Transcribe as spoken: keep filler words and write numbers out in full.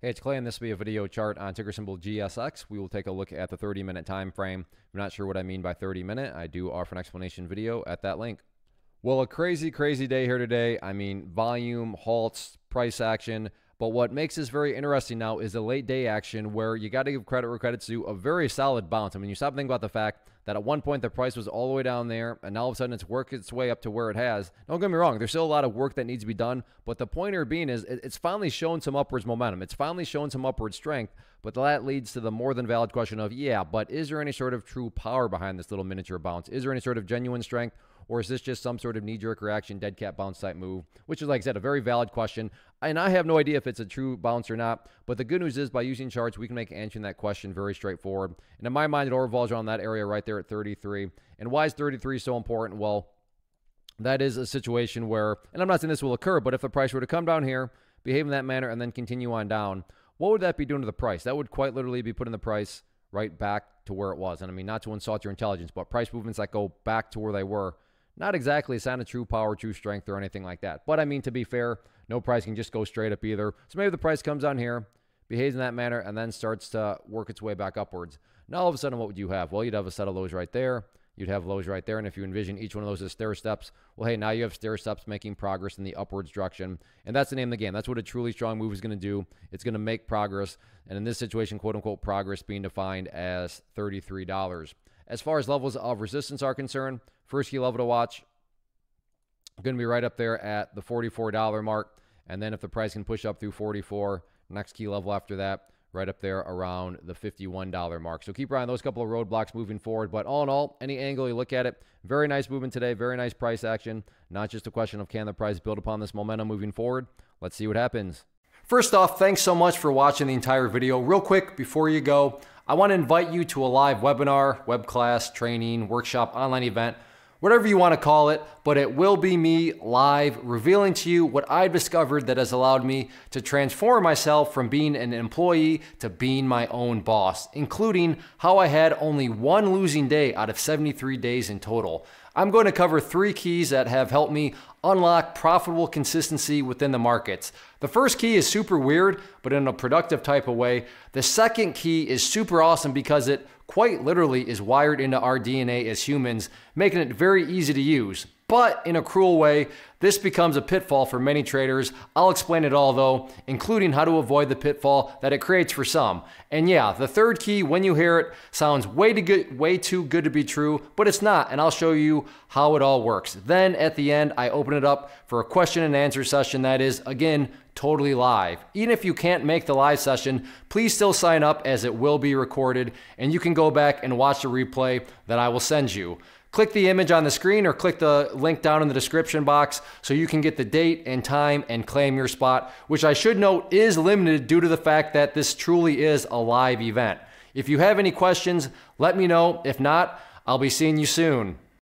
Hey, it's Clay, and this will be a video chart on ticker symbol G S X. We will take a look at the thirty minute time frame. I'm not sure what I mean by thirty minute. I do offer an explanation video at that link. Well, a crazy, crazy day here today. I mean, volume, halts, price action. But what makes this very interesting now is the late day action where you got to give credit where credit's due, a very solid bounce. I mean, you stop and think about the fact that at one point the price was all the way down there, and now all of a sudden it's worked its way up to where it has. Don't get me wrong, there's still a lot of work that needs to be done, but the pointer being is it's finally shown some upwards momentum. It's finally shown some upward strength, but that leads to the more than valid question of, yeah, but is there any sort of true power behind this little miniature bounce? Is there any sort of genuine strength, or is this just some sort of knee-jerk reaction, dead cat bounce type move? Which is, like I said, a very valid question, and I have no idea if it's a true bounce or not, but the good news is by using charts, we can make answering that question very straightforward. And in my mind, it all revolves around that area right there at thirty-three. And why is thirty-three so important? Well, that is a situation where, and I'm not saying this will occur, but if the price were to come down here, behave in that manner, and then continue on down, what would that be doing to the price? That would quite literally be putting the price right back to where it was. And I mean, not to insult your intelligence, but price movements that go back to where they were, not exactly a sign of true power, true strength, or anything like that. But I mean, to be fair, no price can just go straight up either. So maybe the price comes down here, behaves in that manner, and then starts to work its way back upwards. Now, all of a sudden, what would you have? Well, you'd have a set of lows right there. You'd have lows right there. And if you envision each one of those as stair steps, well, hey, now you have stair steps making progress in the upwards direction. And that's the name of the game. That's what a truly strong move is going to do. It's going to make progress. And in this situation, quote unquote, progress being defined as thirty-three dollars. As far as levels of resistance are concerned, first key level to watch, going to be right up there at the forty-four dollar mark. And then if the price can push up through forty-four, next key level after that, right up there around the fifty-one dollar mark. So keep riding those couple of roadblocks moving forward. But all in all, any angle you look at it, very nice movement today, very nice price action. Not just a question of can the price build upon this momentum moving forward. Let's see what happens. First off, thanks so much for watching the entire video. Real quick, before you go, I want to invite you to a live webinar, web class, training, workshop, online event, whatever you want to call it, but it will be me live revealing to you what I've discovered that has allowed me to transform myself from being an employee to being my own boss, including how I had only one losing day out of seventy-three days in total. I'm going to cover three keys that have helped me unlock profitable consistency within the markets. The first key is super weird, but in a productive type of way. The second key is super awesome because it quite literally is wired into our D N A as humans, making it very easy to use. But in a cruel way, this becomes a pitfall for many traders. I'll explain it all though, including how to avoid the pitfall that it creates for some. And yeah, the third key, when you hear it, sounds way too good, way too good to be true, but it's not, and I'll show you how it all works. Then at the end, I open it up for a question and answer session that is, again, totally live. Even if you can't make the live session, please still sign up as it will be recorded, and you can go back and watch the replay that I will send you. Click the image on the screen or click the link down in the description box so you can get the date and time and claim your spot, which I should note is limited due to the fact that this truly is a live event. If you have any questions, let me know. If not, I'll be seeing you soon.